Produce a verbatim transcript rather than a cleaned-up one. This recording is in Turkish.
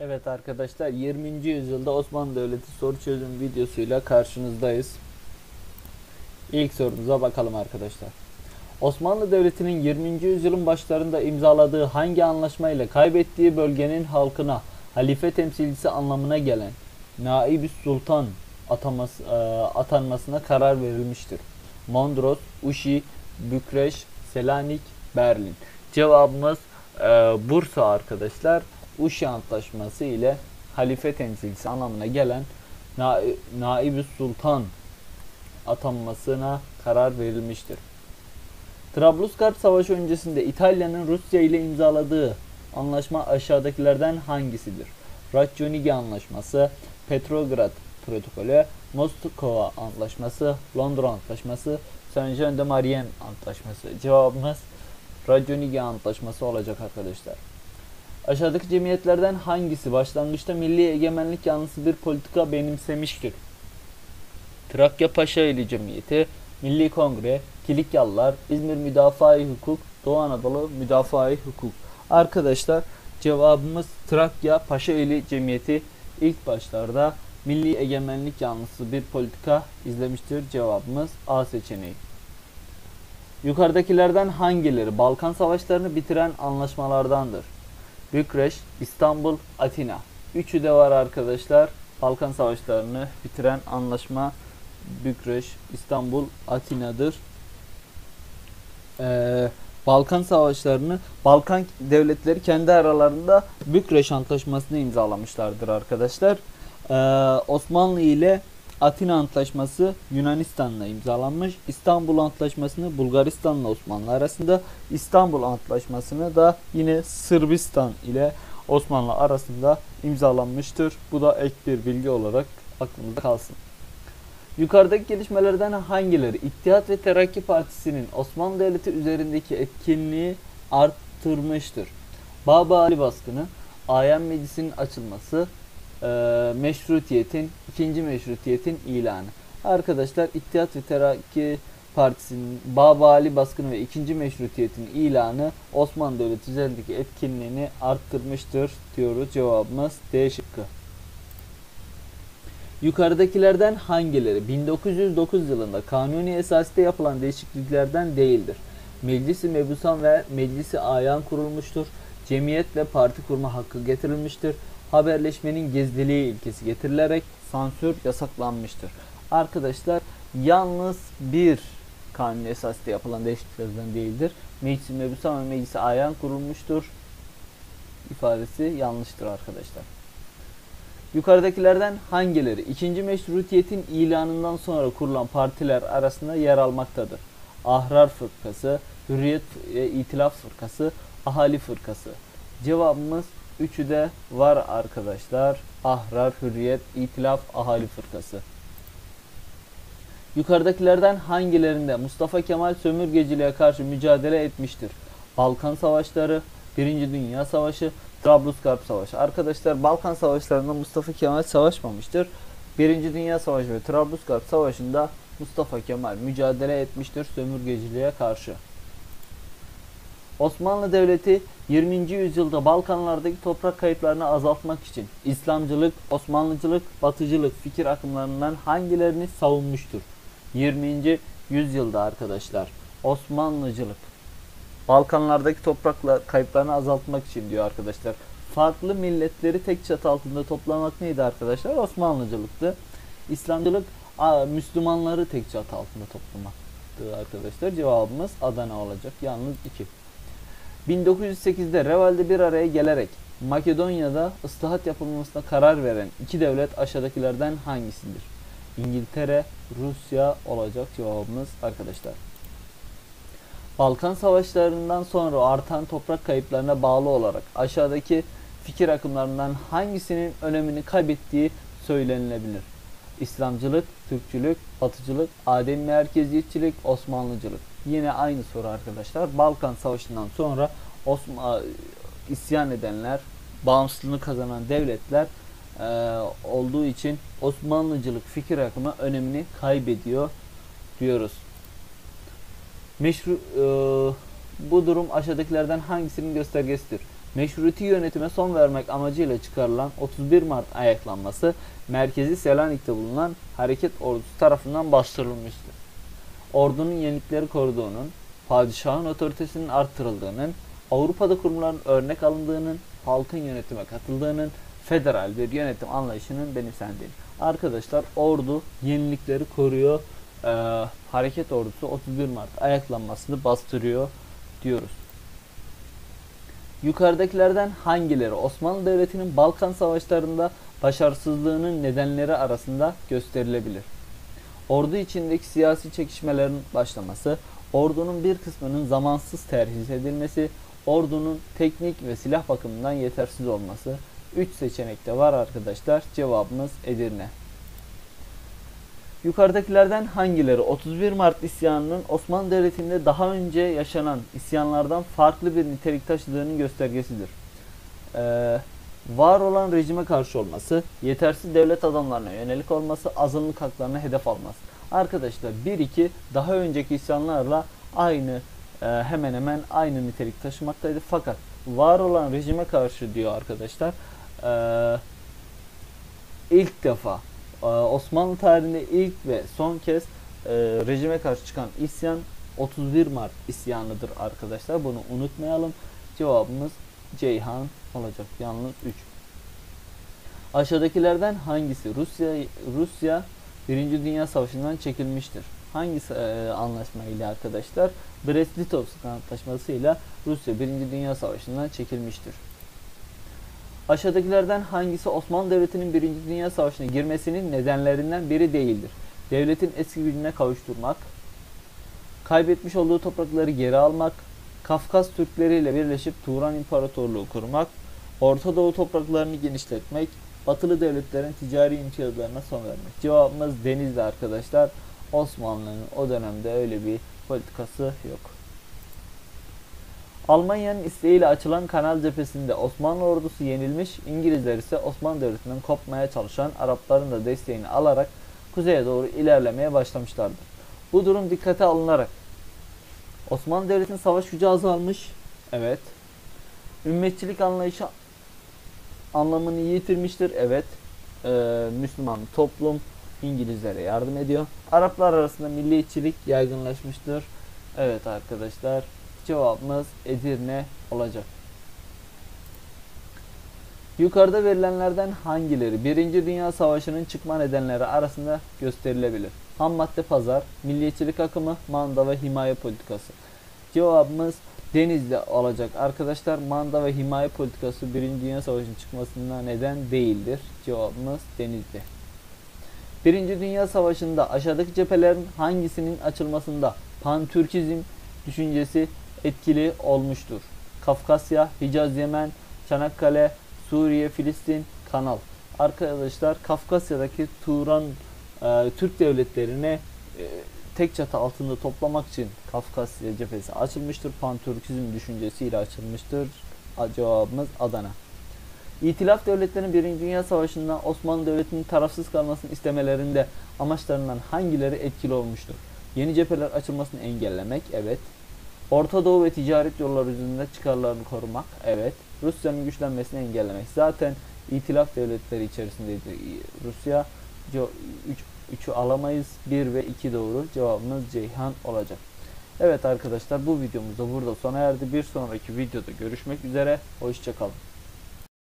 Evet arkadaşlar, yirminci yüzyılda Osmanlı Devleti soru çözüm videosuyla karşınızdayız. İlk sorumuza bakalım arkadaşlar. Osmanlı Devleti'nin yirminci yüzyılın başlarında imzaladığı hangi anlaşmayla kaybettiği bölgenin halkına halife temsilcisi anlamına gelen Naib-i Sultan ataması, atanmasına karar verilmiştir? Mondros, Uşi, Bükreş, Selanik, Berlin. Cevabımız e, Bursa arkadaşlar. Uşi Antlaşması ile halife temsilcisi anlamına gelen Na Naib-i Sultan atanmasına karar verilmiştir. Trablusgarp Savaşı öncesinde İtalya'nın Rusya ile imzaladığı anlaşma aşağıdakilerden hangisidir? Racconigi Antlaşması, Petrograd Protokolü, Moskova Antlaşması, Londra Antlaşması, Saint-Jean-de-Maurienne Antlaşması. Cevabımız Racconigi Antlaşması olacak arkadaşlar. Aşağıdaki cemiyetlerden hangisi başlangıçta milli egemenlik yanlısı bir politika benimsemiştir? Trakya Paşaeli Cemiyeti, Milli Kongre, Kilikyalılar, İzmir Müdafaa-i Hukuk, Doğu Anadolu Müdafaa-i Hukuk. Arkadaşlar cevabımız Trakya Paşaeli Cemiyeti ilk başlarda milli egemenlik yanlısı bir politika izlemiştir. Cevabımız A seçeneği. Yukarıdakilerden hangileri Balkan Savaşlarını bitiren anlaşmalardandır? Bükreş, İstanbul, Atina. Üçü de var arkadaşlar. Balkan Savaşlarını bitiren anlaşma Bükreş, İstanbul, Atina'dır. Ee, Balkan Savaşlarını Balkan devletleri kendi aralarında Bükreş Antlaşması'nı imzalamışlardır arkadaşlar. Ee, Osmanlı ile Atina Antlaşması Yunanistan'la imzalanmış. İstanbul Antlaşması'nı Bulgaristan'la Osmanlı arasında, İstanbul Antlaşması'nı da yine Sırbistan ile Osmanlı arasında imzalanmıştır. Bu da ek bir bilgi olarak aklımızda kalsın. Yukarıdaki gelişmelerden hangileri İttihat ve Terakki Partisi'nin Osmanlı Devleti üzerindeki etkinliği arttırmıştır? Bâbıâli Baskını, Ayan Meclisi'nin açılması, meşrutiyetin, ikinci meşrutiyetin ilanı. Arkadaşlar İttihat ve Terakki Partisi'nin Bâbıâli Baskını ve ikinci meşrutiyetin ilanı Osmanlı Devleti üzerindeki etkinliğini arttırmıştır diyoruz. Cevabımız D şıkkı. Yukarıdakilerden hangileri bin dokuz yüz dokuz yılında kanuni esasında yapılan değişikliklerden değildir? Meclis-i Mebusan ve Meclis-i Ayan kurulmuştur. Cemiyetle parti kurma hakkı getirilmiştir. Haberleşmenin gizliliği ilkesi getirilerek sansür yasaklanmıştır. Arkadaşlar yalnız bir kanuni esasında yapılan değişikliklerden değildir. Meclis-i Mebusan ve Meclis-i Ayan kurulmuştur ifadesi yanlıştır arkadaşlar. Yukarıdakilerden hangileri ikinci meşrutiyetin ilanından sonra kurulan partiler arasında yer almaktadır? Ahrar Fırkası, Hürriyet ve İtilaf Fırkası, Ahali Fırkası. Cevabımız üçü de var arkadaşlar. Ahrar, Hürriyet, İtilaf, Ahali Fırkası. Yukarıdakilerden hangilerinde Mustafa Kemal sömürgeciliğe karşı mücadele etmiştir? Balkan Savaşları, Birinci Dünya Savaşı, Trablusgarp Savaşı. Arkadaşlar Balkan Savaşlarında Mustafa Kemal savaşmamıştır. Birinci Dünya Savaşı ve Trablusgarp Savaşı'nda Mustafa Kemal mücadele etmiştir sömürgeciliğe karşı. Osmanlı Devleti yirminci yüzyılda Balkanlardaki toprak kayıplarını azaltmak için İslamcılık, Osmanlıcılık, Batıcılık fikir akımlarından hangilerini savunmuştur? yirminci yüzyılda arkadaşlar Osmanlıcılık. Balkanlardaki toprak kayıplarını azaltmak için diyor arkadaşlar. Farklı milletleri tek çatı altında toplamak neydi arkadaşlar? Osmanlıcılıktı. İslamcılık Müslümanları tek çatı altında toplamaktı arkadaşlar. Cevabımız Adana olacak. Yalnız iki. bin dokuz yüz sekizde Reval'de bir araya gelerek Makedonya'da ıslahat yapılmasına karar veren iki devlet aşağıdakilerden hangisidir? İngiltere, Rusya olacak cevabımız arkadaşlar. Balkan Savaşlarından sonra artan toprak kayıplarına bağlı olarak aşağıdaki fikir akımlarından hangisinin önemini kaybettiği söylenilebilir? İslamcılık, Türkçülük, Batıcılık, Adem merkeziyetçilik, Osmanlıcılık. Yine aynı soru arkadaşlar. Balkan Savaşı'ndan sonra Osman, isyan edenler, bağımsızlığını kazanan devletler e, olduğu için Osmanlıcılık fikir akımı önemini kaybediyor diyoruz. Meşru, e, bu durum aşağıdakilerden hangisinin göstergesidir? meşruti yönetime son vermek amacıyla çıkarılan otuz bir Mart ayaklanması merkezi Selanik'te bulunan Hareket Ordusu tarafından bastırılmıştı. Ordunun yenilikleri koruduğunun, padişahın otoritesinin arttırıldığının, Avrupa'da kurumların örnek alındığının, halkın yönetime katıldığının, federal bir yönetim anlayışının benimsendiğini. Arkadaşlar ordu yenilikleri koruyor, ee, Hareket Ordusu otuz bir Mart ayaklanmasını bastırıyor diyoruz. Yukarıdakilerden hangileri Osmanlı Devleti'nin Balkan Savaşları'nda başarısızlığının nedenleri arasında gösterilebilir? Ordu içindeki siyasi çekişmelerin başlaması, ordunun bir kısmının zamansız terhis edilmesi, ordunun teknik ve silah bakımından yetersiz olması. Üç seçenek de var arkadaşlar. Cevabımız Edirne. Yukarıdakilerden hangileri otuz bir Mart isyanının Osmanlı Devleti'nde daha önce yaşanan isyanlardan farklı bir nitelik taşıdığının göstergesidir? Ee, var olan rejime karşı olması, yetersiz devlet adamlarına yönelik olması, azınlık haklarına hedef alması. Arkadaşlar bir iki daha önceki isyanlarla aynı e, hemen hemen aynı nitelik taşımaktaydı. Fakat var olan rejime karşı diyor arkadaşlar. Ee, ilk defa Osmanlı tarihinde ilk ve son kez e, rejime karşı çıkan isyan otuz bir Mart isyanıdır arkadaşlar. Bunu unutmayalım. Cevabımız Ceyhan olacak. Yalnız üç. Aşağıdakilerden hangisi Rusya Rusya Birinci Dünya Savaşı'ndan çekilmiştir? Hangi e, anlaşma ile arkadaşlar? Brest-Litovsk Antlaşması ile Rusya Birinci Dünya Savaşı'ndan çekilmiştir. Aşağıdakilerden hangisi Osmanlı Devleti'nin Birinci Dünya Savaşı'na girmesinin nedenlerinden biri değildir? Devletin eski gücüne kavuşturmak, kaybetmiş olduğu toprakları geri almak, Kafkas Türkleri ile birleşip Turan İmparatorluğu kurmak, Orta Doğu topraklarını genişletmek, Batılı devletlerin ticari imtiyazlarına son vermek. Cevabımız Denizli arkadaşlar. Osmanlı'nın o dönemde öyle bir politikası yok. Almanya'nın isteğiyle açılan Kanal cephesinde Osmanlı ordusu yenilmiş, İngilizler ise Osmanlı Devleti'nden kopmaya çalışan Arapların da desteğini alarak kuzeye doğru ilerlemeye başlamışlardır. Bu durum dikkate alınarak Osmanlı Devleti'nin savaş gücü azalmış, evet. Ümmetçilik anlayışı anlamını yitirmiştir, evet. Ee, Müslüman toplum İngilizlere yardım ediyor. Araplar arasında milliyetçilik yaygınlaşmıştır, evet arkadaşlar. Cevabımız Edirne olacak. Yukarıda verilenlerden hangileri Birinci Dünya Savaşı'nın çıkma nedenleri arasında gösterilebilir? Ham madde pazar, milliyetçilik akımı, manda ve himaye politikası. Cevabımız Denizli olacak. Arkadaşlar manda ve himaye politikası Birinci Dünya Savaşı'nın çıkmasına neden değildir. Cevabımız Denizli. Birinci Dünya Savaşı'nda aşağıdaki cephelerin hangisinin açılmasında Pan-Türkizm düşüncesi etkili olmuştur? Kafkasya, Hicaz, Yemen, Çanakkale, Suriye, Filistin, Kanal. Arkadaşlar Kafkasya'daki Turan e, Türk devletlerine e, tek çatı altında toplamak için Kafkasya cephesi açılmıştır. Pan-Türkizm düşüncesiyle açılmıştır. Cevabımız Adana. İtilaf devletlerinin Birinci Dünya Savaşı'nda Osmanlı Devleti'nin tarafsız kalmasını istemelerinde amaçlarından hangileri etkili olmuştur? Yeni cepheler açılmasını engellemek, evet. Orta Doğu ve ticaret yolları üzerinde çıkarlarını korumak, evet. Rusya'nın güçlenmesini engellemek. Zaten itilaf devletleri içerisindeydi Rusya. Üçü alamayız. Bir ve iki doğru. Cevabımız Ceyhan olacak. Evet arkadaşlar bu videomuz da burada sona erdi. Bir sonraki videoda görüşmek üzere. Hoşça kalın.